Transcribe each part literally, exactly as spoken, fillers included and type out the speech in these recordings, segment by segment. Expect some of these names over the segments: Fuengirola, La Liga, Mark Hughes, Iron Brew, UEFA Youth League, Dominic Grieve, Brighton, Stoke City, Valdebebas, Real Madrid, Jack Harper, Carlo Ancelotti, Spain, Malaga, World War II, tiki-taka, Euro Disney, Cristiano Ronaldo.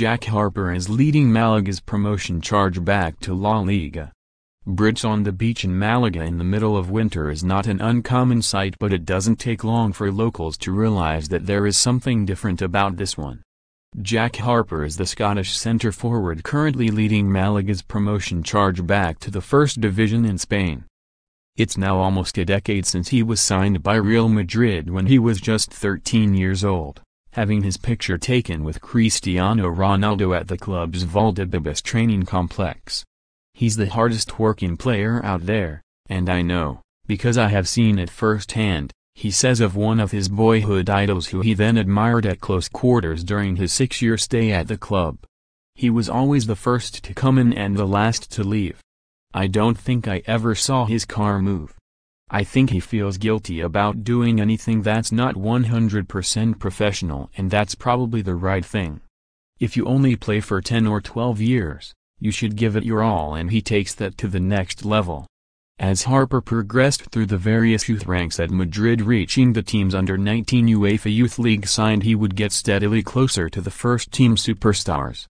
Jack Harper is leading Malaga's promotion charge back to La Liga. Brits on the beach in Malaga in the middle of winter is not an uncommon sight, but it doesn't take long for locals to realise that there is something different about this one. Jack Harper is the Scottish centre-forward currently leading Malaga's promotion charge back to the first division in Spain. It's now almost a decade since he was signed by Real Madrid when he was just thirteen years old, having his picture taken with Cristiano Ronaldo at the club's Valdebebas training complex. He's the hardest working player out there, and I know, because I have seen it firsthand, he says of one of his boyhood idols who he then admired at close quarters during his six-year stay at the club. He was always the first to come in and the last to leave. I don't think I ever saw his car move. I think he feels guilty about doing anything that's not one hundred percent professional, and that's probably the right thing. If you only play for ten or twelve years, you should give it your all, and he takes that to the next level. As Harper progressed through the various youth ranks at Madrid, reaching the team's under nineteen UEFA Youth League side, he would get steadily closer to the first-team superstars.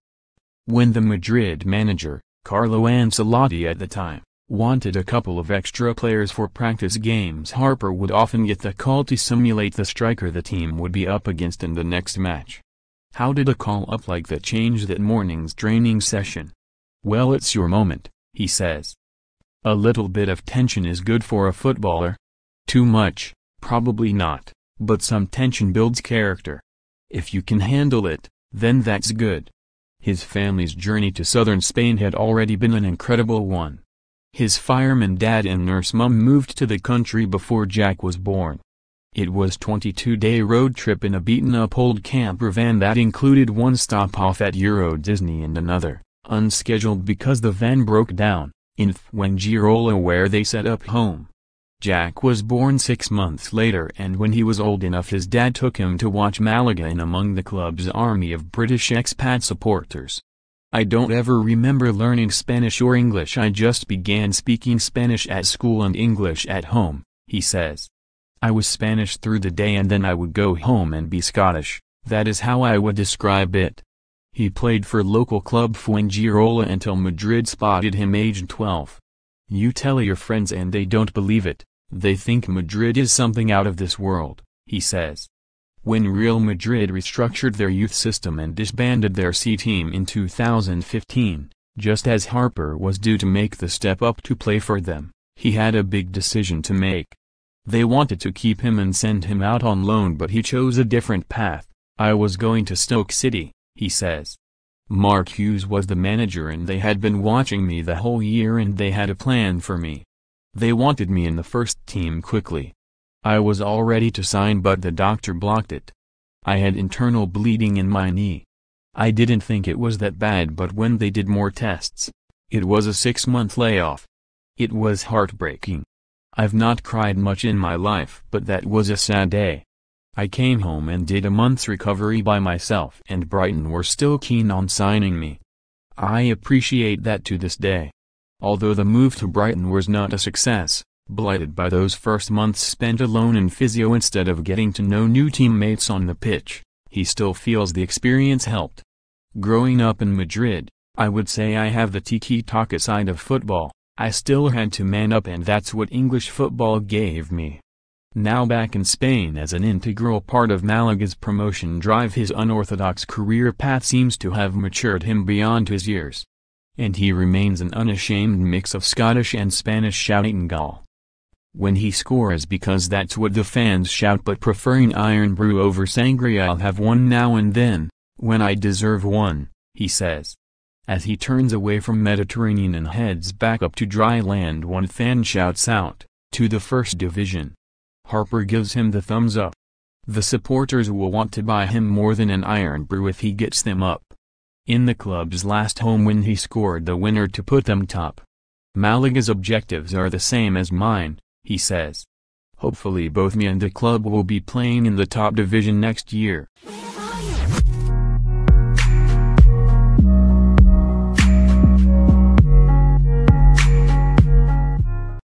When the Madrid manager, Carlo Ancelotti at the time, wanted a couple of extra players for practice games, Harper would often get the call to simulate the striker the team would be up against in the next match. How did a call-up like that change that morning's training session? "Well, it's your moment," he says. "A little bit of tension is good for a footballer. Too much, probably not, but some tension builds character. If you can handle it, then that's good." His family's journey to southern Spain had already been an incredible one. His fireman dad and nurse mum moved to the country before Jack was born. It was a twenty-two day road trip in a beaten-up old camper van that included one stop-off at Euro Disney and another, unscheduled because the van broke down, in Fuengirola, where they set up home. Jack was born six months later, and when he was old enough his dad took him to watch Malaga in among the club's army of British expat supporters. "I don't ever remember learning Spanish or English, I just began speaking Spanish at school and English at home," he says. "I was Spanish through the day and then I would go home and be Scottish, that is how I would describe it." He played for local club Fuengirola until Madrid spotted him aged twelve. "You tell your friends and they don't believe it, they think Madrid is something out of this world," he says. When Real Madrid restructured their youth system and disbanded their C team in two thousand fifteen, just as Harper was due to make the step up to play for them, he had a big decision to make. They wanted to keep him and send him out on loan, but he chose a different path. "I was going to Stoke City," he says. "Mark Hughes was the manager and they had been watching me the whole year and they had a plan for me. They wanted me in the first team quickly. I was all ready to sign but the doctor blocked it. I had internal bleeding in my knee. I didn't think it was that bad, but when they did more tests, it was a six-month layoff. It was heartbreaking. I've not cried much in my life, but that was a sad day. I came home and did a month's recovery by myself, and Brighton were still keen on signing me. I appreciate that to this day." Although the move to Brighton was not a success, blighted by those first months spent alone in physio instead of getting to know new teammates on the pitch, he still feels the experience helped. "Growing up in Madrid, I would say I have the tiki-taka side of football, I still had to man up and that's what English football gave me. Now back in Spain as an integral part of Malaga's promotion drive, his unorthodox career path seems to have matured him beyond his years. And he remains an unashamed mix of Scottish and Spanish shouting gall. When he scores, because that's what the fans shout, but preferring Iron Brew over Sangria. "I'll have one now and then, when I deserve one," he says. As he turns away from Mediterranean and heads back up to dry land, one fan shouts out, "To the first division." Harper gives him the thumbs up. The supporters will want to buy him more than an Iron Brew if he gets them up. In the club's last home win he scored the winner to put them top. "Malaga's objectives are the same as mine," he says. "Hopefully both me and the club will be playing in the top division next year."